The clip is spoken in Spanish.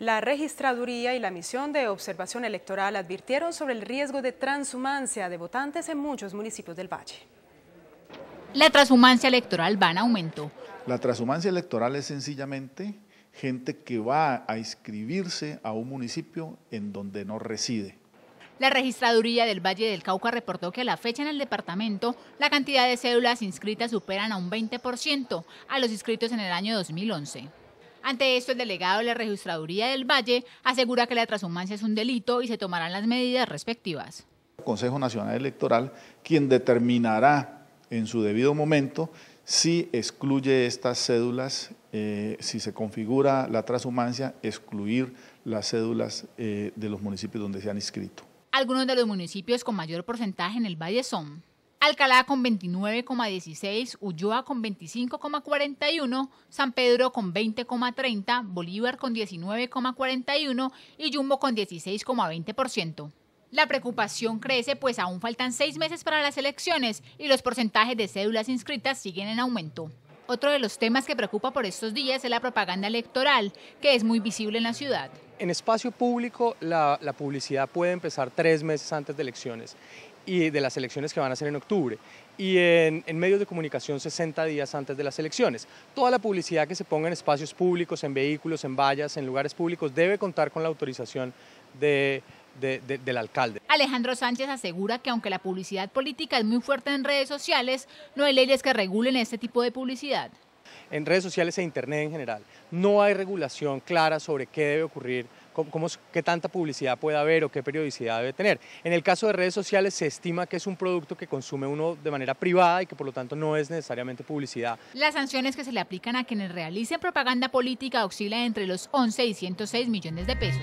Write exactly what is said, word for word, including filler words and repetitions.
La Registraduría y la Misión de Observación Electoral advirtieron sobre el riesgo de transhumancia de votantes en muchos municipios del Valle. La transhumancia electoral va en aumento. La transhumancia electoral es sencillamente gente que va a inscribirse a un municipio en donde no reside. La Registraduría del Valle del Cauca reportó que a la fecha en el departamento la cantidad de cédulas inscritas superan a un veinte por ciento a los inscritos en el año dos mil once. Ante esto, el delegado de la Registraduría del Valle asegura que la transhumancia es un delito y se tomarán las medidas respectivas. El Consejo Nacional Electoral, quien determinará en su debido momento si excluye estas cédulas, eh, si se configura la transhumancia, excluir las cédulas eh, de los municipios donde se han inscrito. Algunos de los municipios con mayor porcentaje en el valle son Alcalá con veintinueve coma dieciséis, Ulloa con veinticinco coma cuarenta y uno, San Pedro con veinte coma treinta, Bolívar con diecinueve coma cuarenta y uno y Yumbo con dieciséis coma veinte por ciento. La preocupación crece, pues aún faltan seis meses para las elecciones y los porcentajes de cédulas inscritas siguen en aumento. Otro de los temas que preocupa por estos días es la propaganda electoral, que es muy visible en la ciudad. En espacio público, la, la publicidad puede empezar tres meses antes de elecciones y de las elecciones que van a ser en octubre, y en, en medios de comunicación sesenta días antes de las elecciones. Toda la publicidad que se ponga en espacios públicos, en vehículos, en vallas, en lugares públicos, debe contar con la autorización de... De, de, del alcalde. Alejandro Sánchez asegura que aunque la publicidad política es muy fuerte en redes sociales, no hay leyes que regulen este tipo de publicidad. En redes sociales e internet en general, no hay regulación clara sobre qué debe ocurrir, cómo, cómo, qué tanta publicidad puede haber o qué periodicidad debe tener. En el caso de redes sociales se estima que es un producto que consume uno de manera privada y que por lo tanto no es necesariamente publicidad. Las sanciones que se le aplican a quienes realicen propaganda política oscilan entre los once y ciento seis millones de pesos.